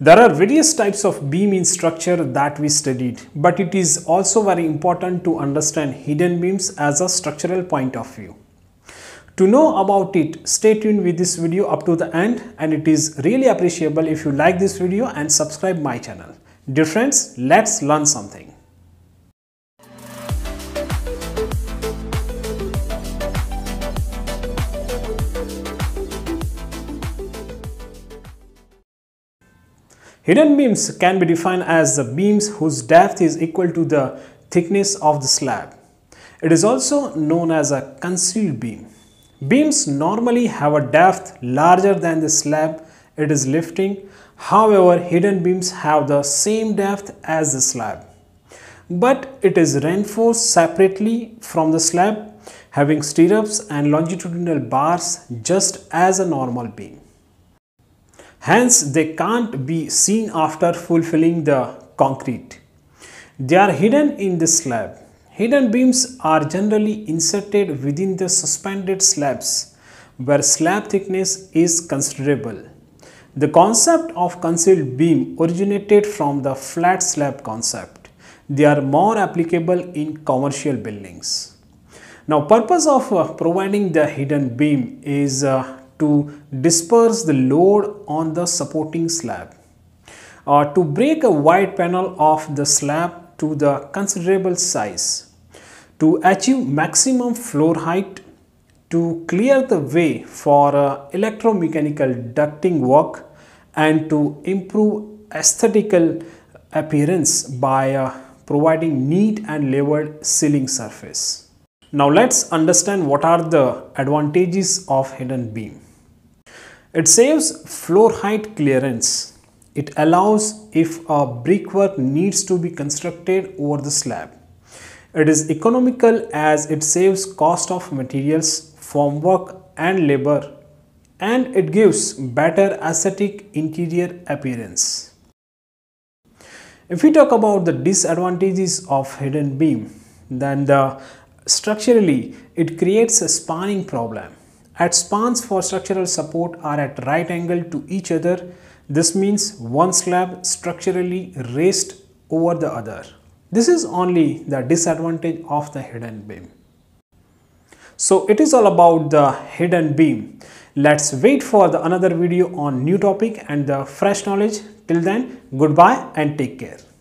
There are various types of B-mean structure that we studied, but it is also very important to understand hidden beams as a structural point of view. To know about it, stay tuned with this video up to the end, and it is really appreciable if you like this video and subscribe my channel. Dear friends, let's learn something. Hidden beams can be defined as the beams whose depth is equal to the thickness of the slab. It is also known as a concealed beam. Beams normally have a depth larger than the slab it is lifting. However, hidden beams have the same depth as the slab, but it is reinforced separately from the slab, having stirrups and longitudinal bars just as a normal beam. Hence, they can't be seen after fulfilling the concrete. They are hidden in the slab. Hidden beams are generally inserted within the suspended slabs, where slab thickness is considerable. The concept of concealed beam originated from the flat slab concept. They are more applicable in commercial buildings. Now, purpose of providing the hidden beam is to disperse the load on the supporting slab, to break a wide panel of the slab to the considerable size, to achieve maximum floor height, to clear the way for electromechanical ducting work, and to improve aesthetical appearance by providing neat and leveled ceiling surface. Now let's understand what are the advantages of hidden beam. It saves floor height clearance. It allows if a brickwork needs to be constructed over the slab. It is economical as it saves cost of materials, formwork and labor, and it gives better aesthetic interior appearance. If we talk about the disadvantages of hidden beam, then structurally, it creates a spanning problem. As spans for structural support are at right angle to each other, this means one slab structurally raised over the other. This is only the disadvantage of the hidden beam. So it is all about the hidden beam. Let's wait for the another video on new topic and the fresh knowledge. Till then, goodbye and take care.